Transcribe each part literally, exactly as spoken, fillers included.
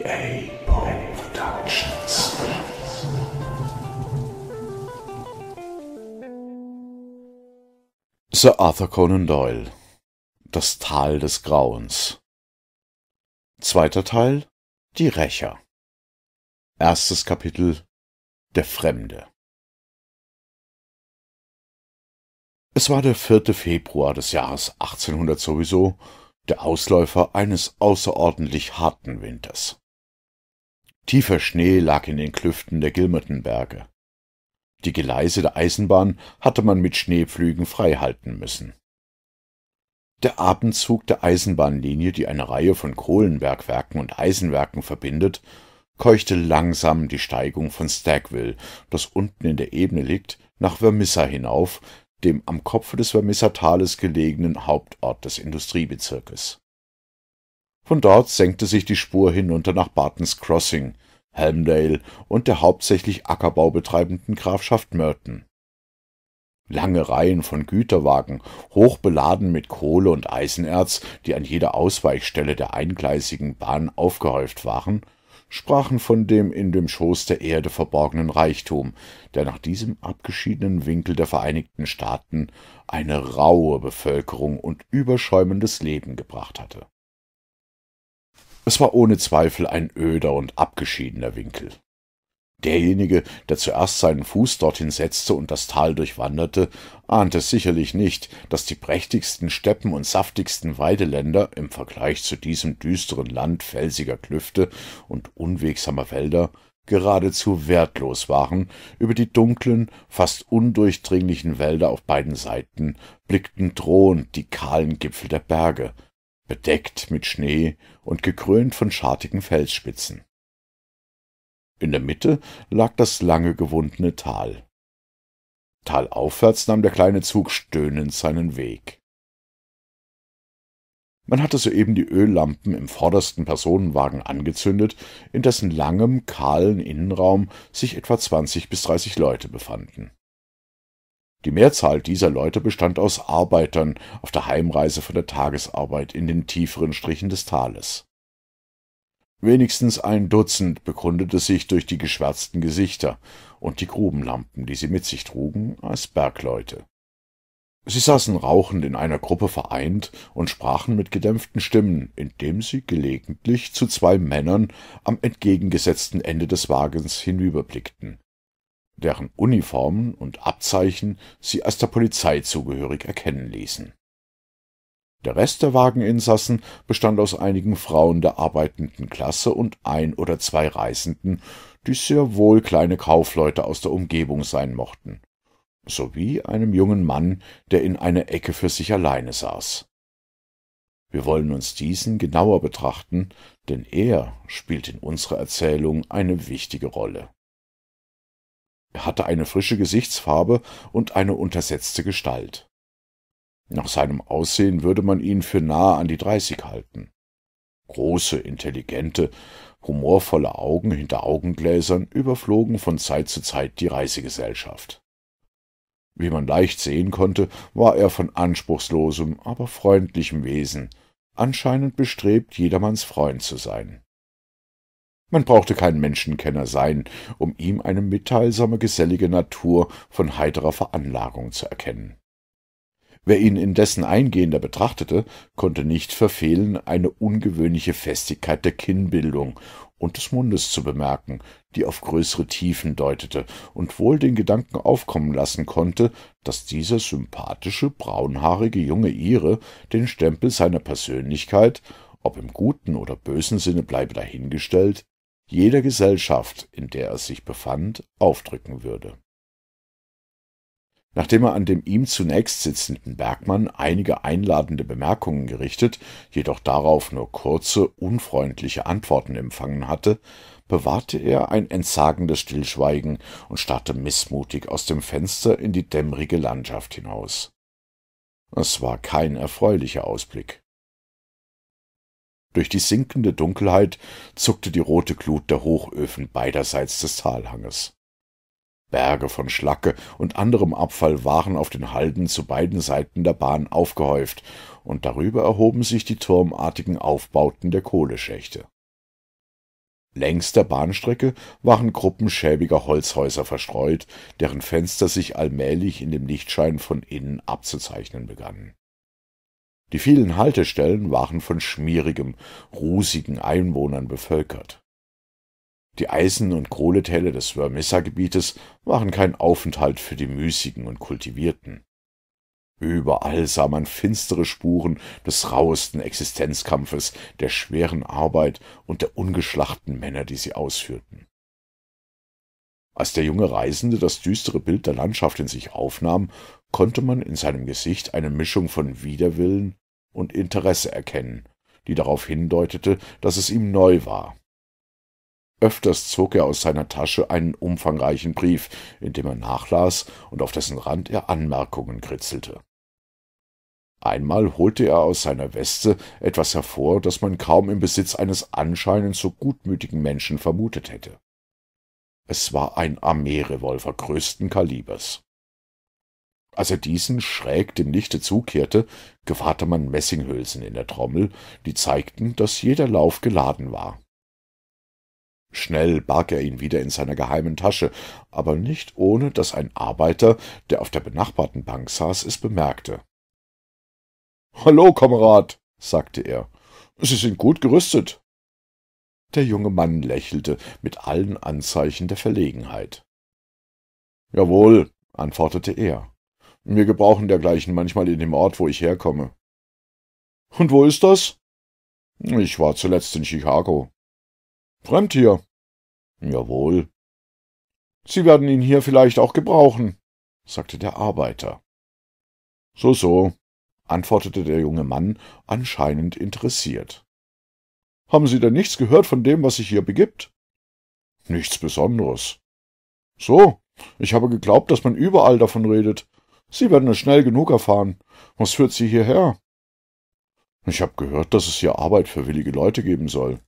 J A Productions. Sir Arthur Conan Doyle, Das Tal des Grauens. Zweiter Teil, Die Rächer. Erstes Kapitel, Der Fremde. Es war der vierte Februar des Jahres achtzehnhundert sowieso, der Ausläufer eines außerordentlich harten Winters. Tiefer Schnee lag in den Klüften der Gilmertonberge. Die Geleise der Eisenbahn hatte man mit Schneepflügen freihalten müssen. Der Abendzug der Eisenbahnlinie, die eine Reihe von Kohlenbergwerken und Eisenwerken verbindet, keuchte langsam die Steigung von Stackville, das unten in der Ebene liegt, nach Vermissa hinauf, dem am Kopfe des Vermissatales gelegenen Hauptort des Industriebezirkes. Von dort senkte sich die Spur hinunter nach Bartons Crossing, Helmdale und der hauptsächlich Ackerbau betreibenden Grafschaft Merton. Lange Reihen von Güterwagen, hoch beladen mit Kohle und Eisenerz, die an jeder Ausweichstelle der eingleisigen Bahn aufgehäuft waren, sprachen von dem in dem Schoß der Erde verborgenen Reichtum, der nach diesem abgeschiedenen Winkel der Vereinigten Staaten eine raue Bevölkerung und überschäumendes Leben gebracht hatte. Es war ohne Zweifel ein öder und abgeschiedener Winkel. Derjenige, der zuerst seinen Fuß dorthin setzte und das Tal durchwanderte, ahnte sicherlich nicht, dass die prächtigsten Steppen und saftigsten Weideländer im Vergleich zu diesem düsteren Land felsiger Klüfte und unwegsamer Wälder geradezu wertlos waren. Über die dunklen, fast undurchdringlichen Wälder auf beiden Seiten blickten drohend die kahlen Gipfel der Berge, bedeckt mit Schnee und gekrönt von schartigen Felsspitzen. In der Mitte lag das lange gewundene Tal. Talaufwärts nahm der kleine Zug stöhnend seinen Weg. Man hatte soeben die Öllampen im vordersten Personenwagen angezündet, in dessen langem, kahlen Innenraum sich etwa zwanzig bis dreißig Leute befanden. Die Mehrzahl dieser Leute bestand aus Arbeitern auf der Heimreise von der Tagesarbeit in den tieferen Strichen des Tales. Wenigstens ein Dutzend bekundete sich durch die geschwärzten Gesichter und die Grubenlampen, die sie mit sich trugen, als Bergleute. Sie saßen rauchend in einer Gruppe vereint und sprachen mit gedämpften Stimmen, indem sie gelegentlich zu zwei Männern am entgegengesetzten Ende des Wagens hinüberblickten, deren Uniformen und Abzeichen sie als der Polizei zugehörig erkennen ließen. Der Rest der Wageninsassen bestand aus einigen Frauen der arbeitenden Klasse und ein oder zwei Reisenden, die sehr wohl kleine Kaufleute aus der Umgebung sein mochten, sowie einem jungen Mann, der in einer Ecke für sich alleine saß. Wir wollen uns diesen genauer betrachten, denn er spielt in unserer Erzählung eine wichtige Rolle. Er hatte eine frische Gesichtsfarbe und eine untersetzte Gestalt. Nach seinem Aussehen würde man ihn für nahe an die dreißig halten. Große, intelligente, humorvolle Augen hinter Augengläsern überflogen von Zeit zu Zeit die Reisegesellschaft. Wie man leicht sehen konnte, war er von anspruchslosem, aber freundlichem Wesen, anscheinend bestrebt, jedermanns Freund zu sein. Man brauchte kein Menschenkenner sein, um ihm eine mitteilsame, gesellige Natur von heiterer Veranlagung zu erkennen. Wer ihn indessen eingehender betrachtete, konnte nicht verfehlen, eine ungewöhnliche Festigkeit der Kinnbildung und des Mundes zu bemerken, die auf größere Tiefen deutete und wohl den Gedanken aufkommen lassen konnte, dass dieser sympathische, braunhaarige junge Ire den Stempel seiner Persönlichkeit, ob im guten oder bösen Sinne bleibe dahingestellt, jeder Gesellschaft, in der er sich befand, aufdrücken würde. Nachdem er an dem ihm zunächst sitzenden Bergmann einige einladende Bemerkungen gerichtet, jedoch darauf nur kurze, unfreundliche Antworten empfangen hatte, bewahrte er ein entsagendes Stillschweigen und starrte mißmutig aus dem Fenster in die dämmerige Landschaft hinaus. Es war kein erfreulicher Ausblick. Durch die sinkende Dunkelheit zuckte die rote Glut der Hochöfen beiderseits des Talhanges. Berge von Schlacke und anderem Abfall waren auf den Halden zu beiden Seiten der Bahn aufgehäuft, und darüber erhoben sich die turmartigen Aufbauten der Kohleschächte. Längs der Bahnstrecke waren Gruppen schäbiger Holzhäuser verstreut, deren Fenster sich allmählich in dem Lichtschein von innen abzuzeichnen begannen. Die vielen Haltestellen waren von schmierigem, rußigen Einwohnern bevölkert. Die Eisen- und Kohletäler des Vermissa-Gebietes waren kein Aufenthalt für die Müßigen und Kultivierten. Überall sah man finstere Spuren des rauesten Existenzkampfes, der schweren Arbeit und der ungeschlachten Männer, die sie ausführten. Als der junge Reisende das düstere Bild der Landschaft in sich aufnahm, konnte man in seinem Gesicht eine Mischung von Widerwillen und Interesse erkennen, die darauf hindeutete, dass es ihm neu war. Öfters zog er aus seiner Tasche einen umfangreichen Brief, in dem er nachlas und auf dessen Rand er Anmerkungen kritzelte. Einmal holte er aus seiner Weste etwas hervor, das man kaum im Besitz eines anscheinend so gutmütigen Menschen vermutet hätte. Es war ein Armeerevolver größten Kalibers. Als er diesen schräg dem Lichte zukehrte, gewahrte man Messinghülsen in der Trommel, die zeigten, dass jeder Lauf geladen war. Schnell barg er ihn wieder in seiner geheimen Tasche, aber nicht ohne, dass ein Arbeiter, der auf der benachbarten Bank saß, es bemerkte. »Hallo, Kamerad«, sagte er, »Sie sind gut gerüstet.« Der junge Mann lächelte mit allen Anzeichen der Verlegenheit. »Jawohl«, antwortete er, »wir gebrauchen dergleichen manchmal in dem Ort, wo ich herkomme.« »Und wo ist das?« »Ich war zuletzt in Chicago.« »Fremd hier?« »Jawohl.« »Sie werden ihn hier vielleicht auch gebrauchen«, sagte der Arbeiter. »So, so«, antwortete der junge Mann, anscheinend interessiert. »Haben Sie denn nichts gehört von dem, was sich hier begibt?« »Nichts Besonderes.« »So, ich habe geglaubt, dass man überall davon redet. Sie werden es schnell genug erfahren. Was führt Sie hierher?« »Ich habe gehört, dass es hier Arbeit für willige Leute geben soll.«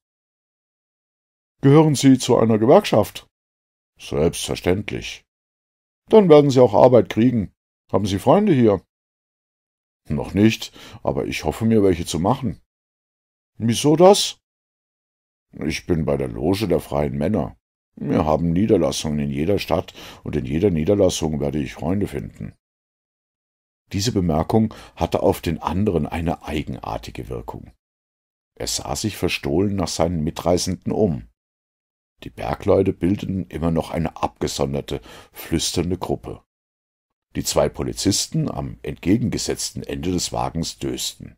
»Gehören Sie zu einer Gewerkschaft?« »Selbstverständlich.« »Dann werden Sie auch Arbeit kriegen. Haben Sie Freunde hier?« »Noch nicht, aber ich hoffe mir, welche zu machen.« »Wieso das?« »Ich bin bei der Loge der Freien Männer. Wir haben Niederlassungen in jeder Stadt, und in jeder Niederlassung werde ich Freunde finden.« Diese Bemerkung hatte auf den anderen eine eigenartige Wirkung. Er sah sich verstohlen nach seinen Mitreisenden um. Die Bergleute bildeten immer noch eine abgesonderte, flüsternde Gruppe. Die zwei Polizisten am entgegengesetzten Ende des Wagens dösten.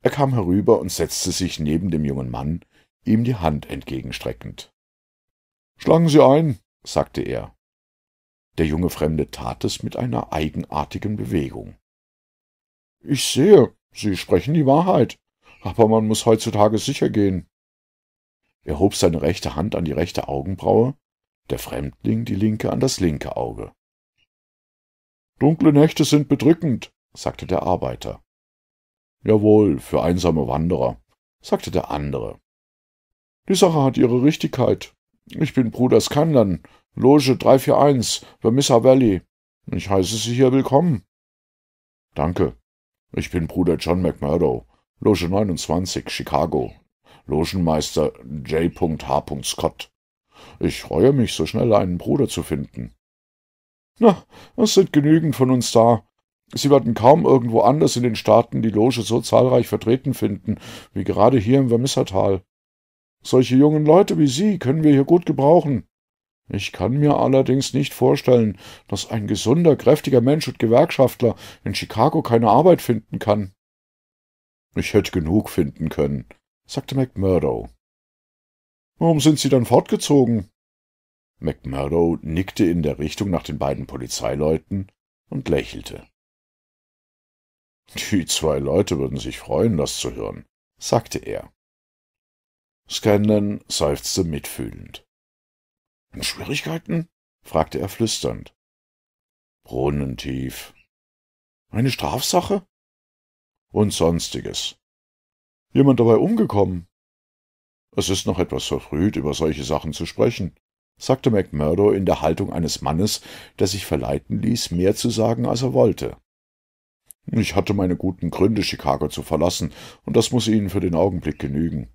Er kam herüber und setzte sich neben dem jungen Mann, ihm die Hand entgegenstreckend. »Schlagen Sie ein«, sagte er. Der junge Fremde tat es mit einer eigenartigen Bewegung. »Ich sehe, Sie sprechen die Wahrheit, aber man muss heutzutage sicher gehen.« Er hob seine rechte Hand an die rechte Augenbraue, der Fremdling die linke an das linke Auge. »Dunkle Nächte sind bedrückend«, sagte der Arbeiter. »Jawohl, für einsame Wanderer«, sagte der andere. »Die Sache hat ihre Richtigkeit. Ich bin Bruder Scanlan, Loge drei vier eins, Vermissa Valley. Ich heiße Sie hier willkommen.« »Danke. Ich bin Bruder John McMurdo, Loge neunundzwanzig, Chicago. Logenmeister J. H. Scott. Ich freue mich, so schnell einen Bruder zu finden.« »Na, es sind genügend von uns da. Sie werden kaum irgendwo anders in den Staaten die Loge so zahlreich vertreten finden, wie gerade hier im Vermissatal. Solche jungen Leute wie Sie können wir hier gut gebrauchen. Ich kann mir allerdings nicht vorstellen, dass ein gesunder, kräftiger Mensch und Gewerkschaftler in Chicago keine Arbeit finden kann.« »Ich hätte genug finden können«, sagte McMurdo. »Warum sind Sie dann fortgezogen?« McMurdo nickte in der Richtung nach den beiden Polizeileuten und lächelte. »Die zwei Leute würden sich freuen, das zu hören«, sagte er. Scanlan seufzte mitfühlend. »Schwierigkeiten?« fragte er flüsternd. »Brunnentief.« »Eine Strafsache?« »Und Sonstiges. Jemand dabei umgekommen?« »Es ist noch etwas verfrüht, über solche Sachen zu sprechen«, sagte McMurdo in der Haltung eines Mannes, der sich verleiten ließ, mehr zu sagen, als er wollte. »Ich hatte meine guten Gründe, Chicago zu verlassen, und das muss Ihnen für den Augenblick genügen.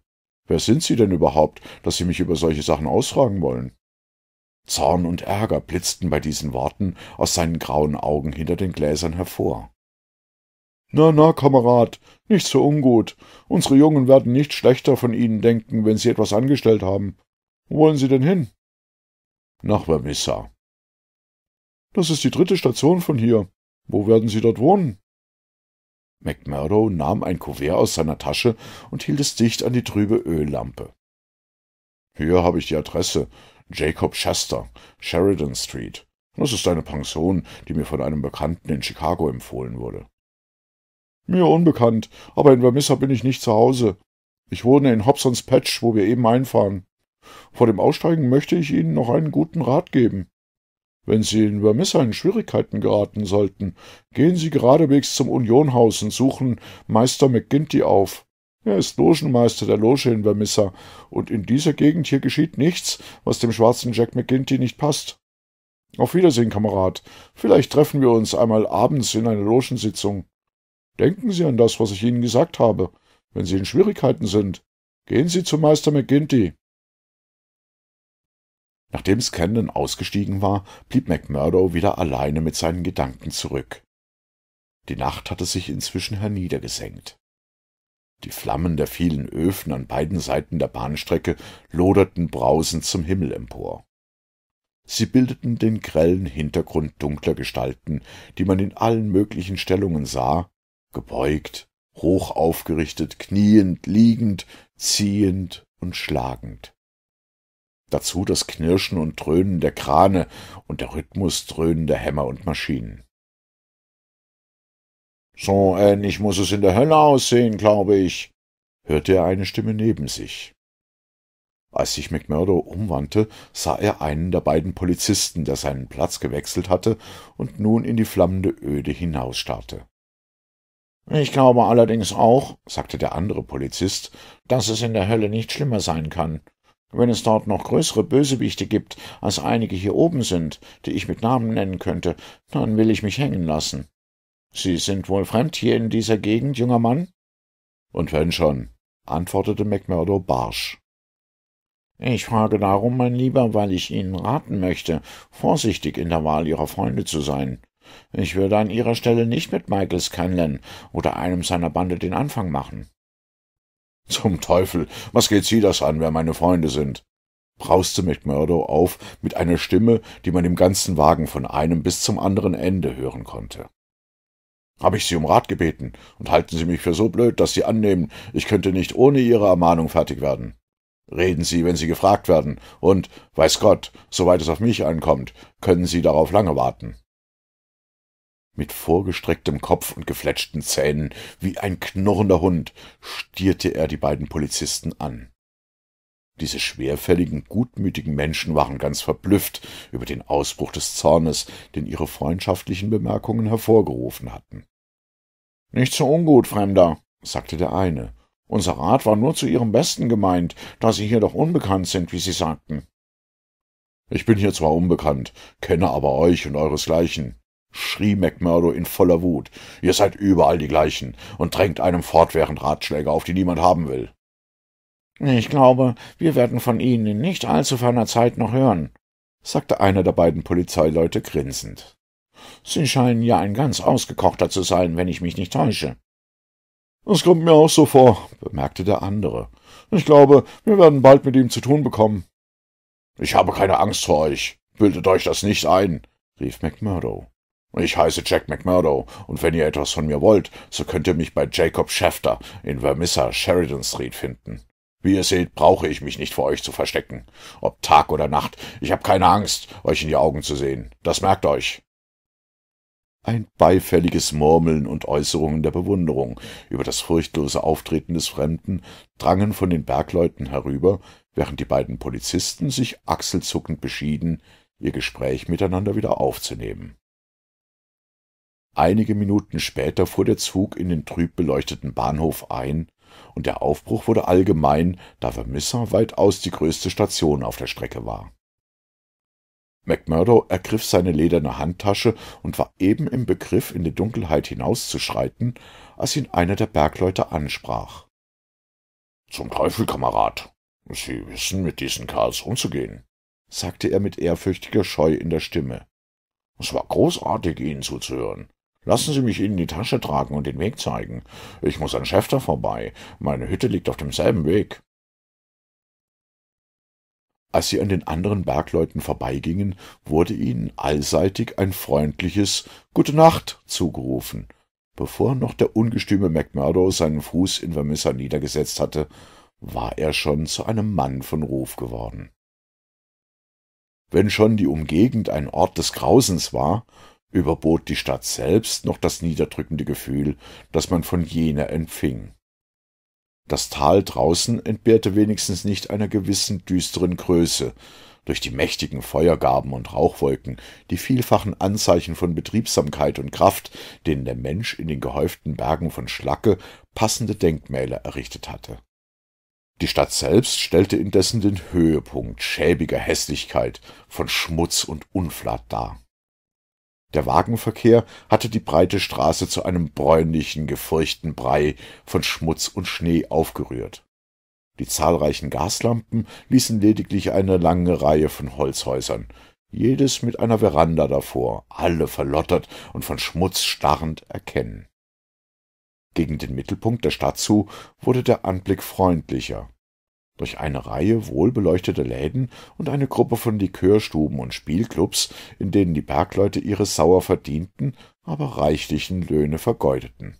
»Wer sind Sie denn überhaupt, dass Sie mich über solche Sachen ausfragen wollen?« Zorn und Ärger blitzten bei diesen Worten aus seinen grauen Augen hinter den Gläsern hervor. »Na, na, Kamerad, nicht so ungut. Unsere Jungen werden nicht schlechter von Ihnen denken, wenn Sie etwas angestellt haben. Wo wollen Sie denn hin?« »Nach Vermissa.« »Das ist die dritte Station von hier. Wo werden Sie dort wohnen?« McMurdo nahm ein Kuvert aus seiner Tasche und hielt es dicht an die trübe Öllampe. »Hier habe ich die Adresse. Jacob Chester, Sheridan Street. Das ist eine Pension, die mir von einem Bekannten in Chicago empfohlen wurde.« »Mir unbekannt, aber in Vermissa bin ich nicht zu Hause. Ich wohne in Hobson's Patch, wo wir eben einfahren. Vor dem Aussteigen möchte ich Ihnen noch einen guten Rat geben. Wenn Sie in Vermissa in Schwierigkeiten geraten sollten, gehen Sie geradewegs zum Unionhaus und suchen Meister McGinty auf. Er ist Logenmeister der Loge in Vermissa, und in dieser Gegend hier geschieht nichts, was dem schwarzen Jack McGinty nicht passt. Auf Wiedersehen, Kamerad. Vielleicht treffen wir uns einmal abends in einer Logensitzung. Denken Sie an das, was ich Ihnen gesagt habe. Wenn Sie in Schwierigkeiten sind, gehen Sie zu Meister McGinty.« Nachdem Scanlan ausgestiegen war, blieb McMurdo wieder alleine mit seinen Gedanken zurück. Die Nacht hatte sich inzwischen herniedergesenkt. Die Flammen der vielen Öfen an beiden Seiten der Bahnstrecke loderten brausend zum Himmel empor. Sie bildeten den grellen Hintergrund dunkler Gestalten, die man in allen möglichen Stellungen sah, gebeugt, hoch aufgerichtet, kniend, liegend, ziehend und schlagend. Dazu das Knirschen und Dröhnen der Krane und der Rhythmus dröhnender Hämmer und Maschinen. »So ähnlich muss es in der Hölle aussehen, glaube ich«, hörte er eine Stimme neben sich. Als sich McMurdo umwandte, sah er einen der beiden Polizisten, der seinen Platz gewechselt hatte und nun in die flammende Öde hinausstarrte. »Ich glaube allerdings auch«, sagte der andere Polizist, »dass es in der Hölle nicht schlimmer sein kann. Wenn es dort noch größere Bösewichte gibt, als einige hier oben sind, die ich mit Namen nennen könnte, dann will ich mich hängen lassen. Sie sind wohl fremd hier in dieser Gegend, junger Mann?« »Und wenn schon«, antwortete McMurdo barsch. »Ich frage darum, mein Lieber, weil ich Ihnen raten möchte, vorsichtig in der Wahl Ihrer Freunde zu sein. Ich würde an Ihrer Stelle nicht mit Michael Scanlan oder einem seiner Bande den Anfang machen.« »Zum Teufel, was geht Sie das an, wer meine Freunde sind?« brauste McMurdo auf mit einer Stimme, die man im ganzen Wagen von einem bis zum anderen Ende hören konnte. »Habe ich Sie um Rat gebeten, und halten Sie mich für so blöd, dass Sie annehmen, ich könnte nicht ohne Ihre Ermahnung fertig werden. Reden Sie, wenn Sie gefragt werden, und, weiß Gott, soweit es auf mich ankommt, können Sie darauf lange warten.« Mit vorgestrecktem Kopf und gefletschten Zähnen, wie ein knurrender Hund, stierte er die beiden Polizisten an. Diese schwerfälligen, gutmütigen Menschen waren ganz verblüfft über den Ausbruch des Zornes, den ihre freundschaftlichen Bemerkungen hervorgerufen hatten. »Nicht so ungut, Fremder«, sagte der eine. »Unser Rat war nur zu Ihrem Besten gemeint, da Sie hier doch unbekannt sind, wie Sie sagten.« »Ich bin hier zwar unbekannt, kenne aber euch und euresgleichen«, schrie McMurdo in voller Wut. »Ihr seid überall die Gleichen und drängt einem fortwährend Ratschläge auf, die niemand haben will.« »Ich glaube, wir werden von Ihnen in nicht allzu ferner Zeit noch hören«, sagte einer der beiden Polizeileute grinsend. »Sie scheinen ja ein ganz Ausgekochter zu sein, wenn ich mich nicht täusche.« »Das kommt mir auch so vor«, bemerkte der andere. »Ich glaube, wir werden bald mit ihm zu tun bekommen.« »Ich habe keine Angst vor euch. Bildet euch das nicht ein«, rief McMurdo. »Ich heiße Jack McMurdo, und wenn ihr etwas von mir wollt, so könnt ihr mich bei Jacob Shafter in Vermissa Sheridan Street finden. Wie ihr seht, brauche ich mich nicht vor euch zu verstecken. Ob Tag oder Nacht, ich habe keine Angst, euch in die Augen zu sehen. Das merkt euch.« Ein beifälliges Murmeln und Äußerungen der Bewunderung über das furchtlose Auftreten des Fremden drangen von den Bergleuten herüber, während die beiden Polizisten sich achselzuckend beschieden, ihr Gespräch miteinander wieder aufzunehmen. Einige Minuten später fuhr der Zug in den trüb beleuchteten Bahnhof ein, und der Aufbruch wurde allgemein, da Vermissa weitaus die größte Station auf der Strecke war. McMurdo ergriff seine lederne Handtasche und war eben im Begriff, in die Dunkelheit hinauszuschreiten, als ihn einer der Bergleute ansprach. »Zum Teufel, Kamerad! Sie wissen, mit diesen Kerls umzugehen«, sagte er mit ehrfürchtiger Scheu in der Stimme. »Es war großartig, Ihnen zuzuhören. Lassen Sie mich Ihnen die Tasche tragen und den Weg zeigen. Ich muss an Schäfter vorbei. Meine Hütte liegt auf demselben Weg.« Als sie an den anderen Bergleuten vorbeigingen, wurde ihnen allseitig ein freundliches »Gute Nacht« zugerufen, bevor noch der ungestüme McMurdo seinen Fuß in Vermissa niedergesetzt hatte, war er schon zu einem Mann von Ruf geworden. Wenn schon die Umgegend ein Ort des Grausens war, überbot die Stadt selbst noch das niederdrückende Gefühl, das man von jener empfing. Das Tal draußen entbehrte wenigstens nicht einer gewissen düsteren Größe. Durch die mächtigen Feuergarben und Rauchwolken, die vielfachen Anzeichen von Betriebsamkeit und Kraft, denen der Mensch in den gehäuften Bergen von Schlacke passende Denkmäler errichtet hatte. Die Stadt selbst stellte indessen den Höhepunkt schäbiger Hässlichkeit, von Schmutz und Unflat dar. Der Wagenverkehr hatte die breite Straße zu einem bräunlichen, gefurchten Brei von Schmutz und Schnee aufgerührt. Die zahlreichen Gaslampen ließen lediglich eine lange Reihe von Holzhäusern, jedes mit einer Veranda davor, alle verlottert und von Schmutz starrend, erkennen. Gegen den Mittelpunkt der Stadt zu wurde der Anblick freundlicher. Durch eine Reihe wohlbeleuchteter Läden und eine Gruppe von Likörstuben und Spielclubs, in denen die Bergleute ihre sauer verdienten, aber reichlichen Löhne vergeudeten.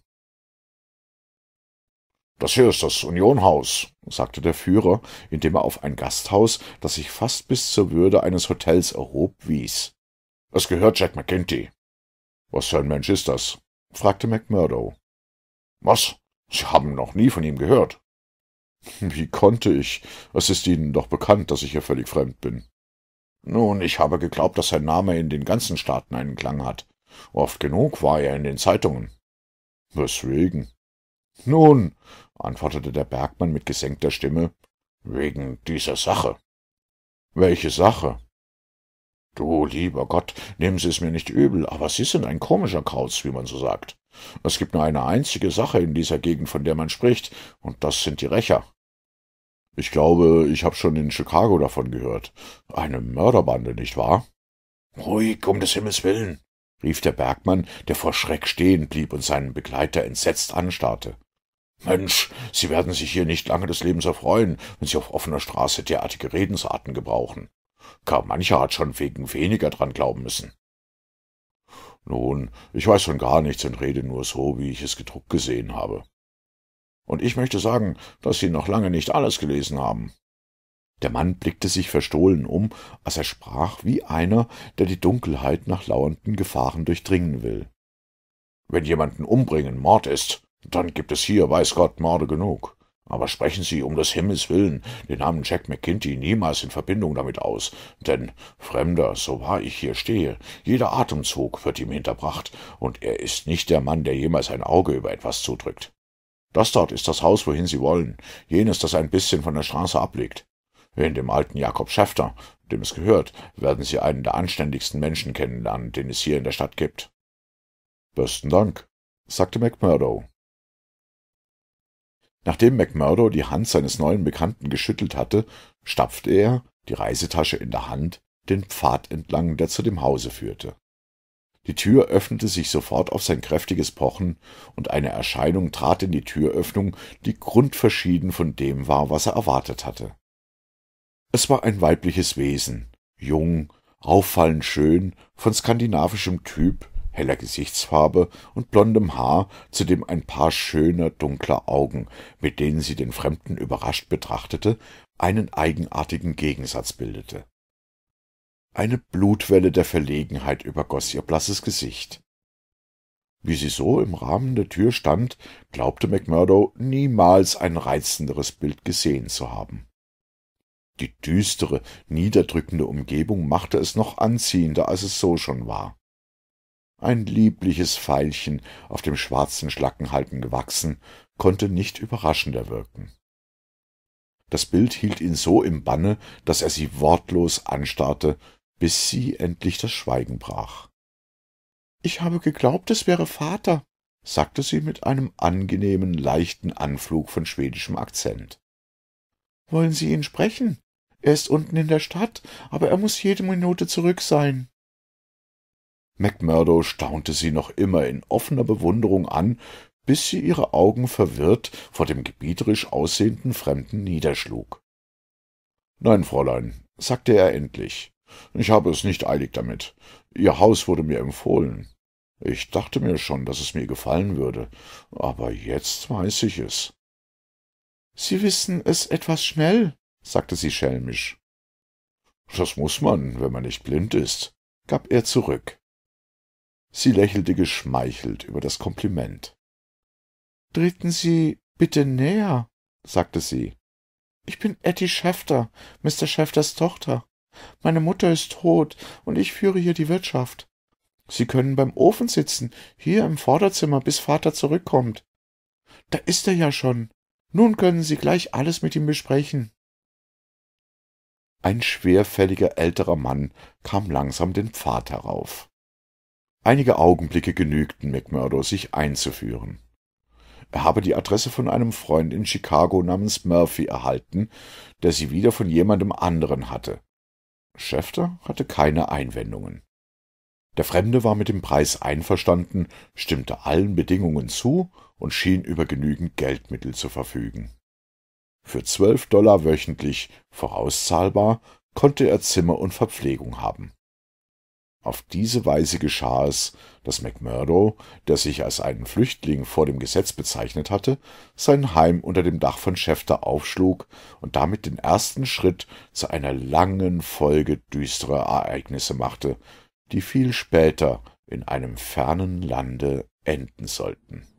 »Das hier ist das Unionhaus«, sagte der Führer, indem er auf ein Gasthaus, das sich fast bis zur Würde eines Hotels erhob, wies. »Es gehört Jack McGinty.« »Was für ein Mensch ist das?« fragte McMurdo. »Was? Sie haben noch nie von ihm gehört?« »Wie konnte ich? Es ist Ihnen doch bekannt, dass ich hier völlig fremd bin.« »Nun, ich habe geglaubt, dass sein Name in den ganzen Staaten einen Klang hat. Oft genug war er in den Zeitungen.« »Weswegen?« »Nun«, antwortete der Bergmann mit gesenkter Stimme, »wegen dieser Sache.« »Welche Sache?« »Du, lieber Gott, nehmen Sie es mir nicht übel, aber Sie sind ein komischer Kauz, wie man so sagt. Es gibt nur eine einzige Sache in dieser Gegend, von der man spricht, und das sind die Rächer.« »Ich glaube, ich habe schon in Chicago davon gehört. Eine Mörderbande, nicht wahr?« »Ruhig, um des Himmels willen«, rief der Bergmann, der vor Schreck stehen blieb und seinen Begleiter entsetzt anstarrte. »Mensch, Sie werden sich hier nicht lange des Lebens erfreuen, wenn Sie auf offener Straße derartige Redensarten gebrauchen. Gar mancher hat schon wegen weniger dran glauben müssen.« »Nun, ich weiß von gar nichts und rede nur so, wie ich es gedruckt gesehen habe.« »Und ich möchte sagen, dass Sie noch lange nicht alles gelesen haben.« Der Mann blickte sich verstohlen um, als er sprach wie einer, der die Dunkelheit nach lauernden Gefahren durchdringen will. »Wenn jemanden umbringen Mord ist, dann gibt es hier, weiß Gott, Morde genug. Aber sprechen Sie um des Himmels willen den Namen Jack McGinty niemals in Verbindung damit aus, denn, Fremder, so wahr ich hier stehe, jeder Atemzug wird ihm hinterbracht, und er ist nicht der Mann, der jemals ein Auge über etwas zudrückt. Das dort ist das Haus, wohin Sie wollen, jenes, das ein bisschen von der Straße abliegt. In dem alten Jacob Shafter, dem es gehört, werden Sie einen der anständigsten Menschen kennenlernen, den es hier in der Stadt gibt.« »Besten Dank«, sagte McMurdo. Nachdem McMurdo die Hand seines neuen Bekannten geschüttelt hatte, stapfte er, die Reisetasche in der Hand, den Pfad entlang, der zu dem Hause führte. Die Tür öffnete sich sofort auf sein kräftiges Pochen, und eine Erscheinung trat in die Türöffnung, die grundverschieden von dem war, was er erwartet hatte. Es war ein weibliches Wesen, jung, auffallend schön, von skandinavischem Typ, heller Gesichtsfarbe und blondem Haar, zudem ein paar schöner, dunkler Augen, mit denen sie den Fremden überrascht betrachtete, einen eigenartigen Gegensatz bildete. Eine Blutwelle der Verlegenheit übergoss ihr blasses Gesicht. Wie sie so im Rahmen der Tür stand, glaubte McMurdo niemals ein reizenderes Bild gesehen zu haben. Die düstere, niederdrückende Umgebung machte es noch anziehender, als es so schon war. Ein liebliches Veilchen, auf dem schwarzen Schlackenhalten gewachsen, konnte nicht überraschender wirken. Das Bild hielt ihn so im Banne, dass er sie wortlos anstarrte, bis sie endlich das Schweigen brach. »Ich habe geglaubt, es wäre Vater«, sagte sie mit einem angenehmen, leichten Anflug von schwedischem Akzent. »Wollen Sie ihn sprechen? Er ist unten in der Stadt, aber er muss jede Minute zurück sein.« McMurdo staunte sie noch immer in offener Bewunderung an, bis sie ihre Augen verwirrt vor dem gebieterisch aussehenden Fremden niederschlug. »Nein, Fräulein«, sagte er endlich, »ich habe es nicht eilig damit. Ihr Haus wurde mir empfohlen. Ich dachte mir schon, dass es mir gefallen würde, aber jetzt weiß ich es.« »Sie wissen es etwas schnell«, sagte sie schelmisch. »Das muss man, wenn man nicht blind ist«, gab er zurück. Sie lächelte geschmeichelt über das Kompliment. »Treten Sie bitte näher«, sagte sie. »Ich bin Etty Shafter, Mister Shafters Tochter. Meine Mutter ist tot, und ich führe hier die Wirtschaft. Sie können beim Ofen sitzen, hier im Vorderzimmer, bis Vater zurückkommt. Da ist er ja schon. Nun können Sie gleich alles mit ihm besprechen.« Ein schwerfälliger älterer Mann kam langsam den Pfad herauf. Einige Augenblicke genügten McMurdo, sich einzuführen. Er habe die Adresse von einem Freund in Chicago namens Murphy erhalten, der sie wieder von jemandem anderen hatte. Schäfter hatte keine Einwendungen. Der Fremde war mit dem Preis einverstanden, stimmte allen Bedingungen zu und schien über genügend Geldmittel zu verfügen. Für zwölf Dollar wöchentlich, vorauszahlbar, konnte er Zimmer und Verpflegung haben. Auf diese Weise geschah es, dass McMurdo, der sich als einen Flüchtling vor dem Gesetz bezeichnet hatte, sein Heim unter dem Dach von Schäfter aufschlug und damit den ersten Schritt zu einer langen Folge düsterer Ereignisse machte, die viel später in einem fernen Lande enden sollten.